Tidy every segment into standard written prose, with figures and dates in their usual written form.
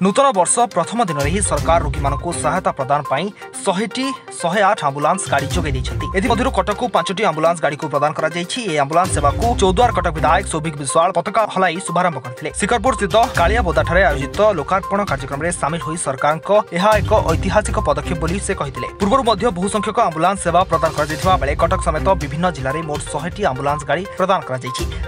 नूतन वर्ष प्रथम दिन में ही सरकार रोगी मानक सहायता प्रदान पाई 100 टी 108 आम्बुलांस गाड़ी जोगाई। कटक 5 टी आम्बुलांस गाड़ी को प्रदान करा आम्बुलांस सेवा को चौद्वार कटक विधायक सौभिक विश्वाल पताका हलाई शुभारंभ करथिले। शिकारपुर स्थित कालियाबोदा ठारे आयोजित लोकार्पण कार्यक्रम में शामिल होई सरकार को यह एक ऐतिहासिक पदक्षेप बोली से कहिथिले। पूर्व मध्य बहु संख्यक आम्बुलांस सेवा प्रदान करा बेले कटक समेत विभिन्न जिले में मोट 100 टी आम्बुलांस गाड़ी प्रदान करा।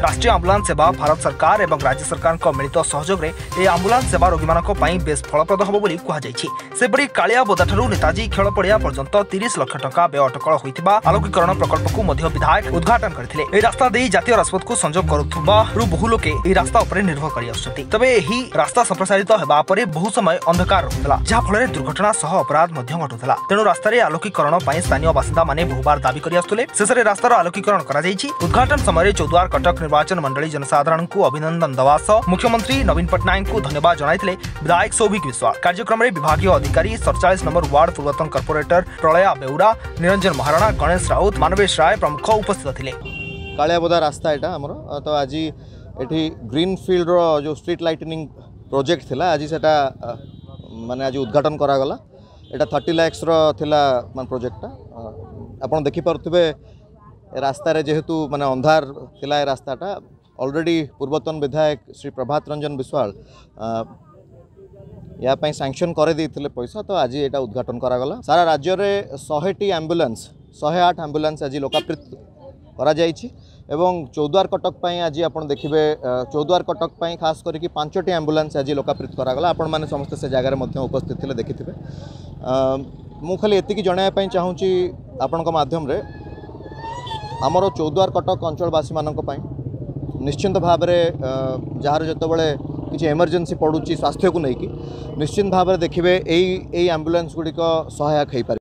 राष्ट्रीय आम्बुलांस सेवा भारत सरकार और राज्य सरकार मिलित सहयोग में आम्बुलांस सेवा रोगी मानक बेस फलप्रद हम बोली कहुपरी। कालियाबोदा ठारू नेताजी खेल पड़िया पर्यंत 30 लाख टका व्यय अटकल होता आलोकीकरण प्रकल्प को मध्य विधायक उद्घाटन करथिले। रास्ता देई जातीय राजपथ को संजोग करूथुबारु बहु लोके ए रास्ता उपरे निर्भर करि आछथि। तबे एही रास्ता संप्रसारित हेबा परे बहु समय अंधकार रहथला जहा फलरे दुर्घटना सह अपराध मध्य घटुथला। तेणु रास्ता रे आलोकीकरण पय स्थानीय बासिंदा माने बहुबार दाबी करि आछथले। शेषरे रास्तार आलोकीकरण करा जायछि। उद्घाटन समय रे चौद्वार कटक निर्वाचन मंडली जनसाधारण को अभिनंदन दवास मुख्यमंत्री नवीन पटनायक को धन्यवाद जणाइथिले विधायक सौभिक विश्वा। कार्यक्रम में विभागीय अधिकारी 47 नंबर वार्ड पूर्वतन कॉर्पोरेटर प्रणया बेहुरा, निरंजन महाराणा, गणेश राउत, मानवेश राय प्रमुख उपस्थित थे। कालियाबोदा रास्ता यहाँ आमर तो आज ये ग्रीन फील्ड जो स्ट्रीट लाइटनिंग प्रोजेक्ट थी आज से माने आज उद्घाटन करागला। यहाँ 30 लाख मान प्रोजेक्टा आप देखिपे रास्तार जेहेतु माने अंधार थिला ए रास्ताटा ऑलरेडी पूर्वतन विधायक श्री प्रभात रंजन विश्वाल यापाई सैंक्शन करदे पैसा तो आज यहाँ उद्घाटन करागला। सारा राज्य में 100 टी एम्बुलेंस 108 एम्बुलेंस आज लोकार्पित करा जायछि एवं चौद्वार कटक पाई आज आप देखिए चौद्वार कटक पाई खास करके 5 टी एम्बुलेंस आज लोकार्पित करागला। आपण माने समस्त से जगह में उपस्थित थे देखिथे। मु खाली एतिकी जणाइवाई चाहूँगी आपण माध्यम रे आमर चौद्वार कटक अंचलवासी मान निश्चिंत भाव में जार जोबले किसी एमरजेन्सी पड़ू स्वास्थ्य को लेकिन निश्चिंत भाव में देखिए एम्बुलेंस गुड़िक सहायक हो पारे।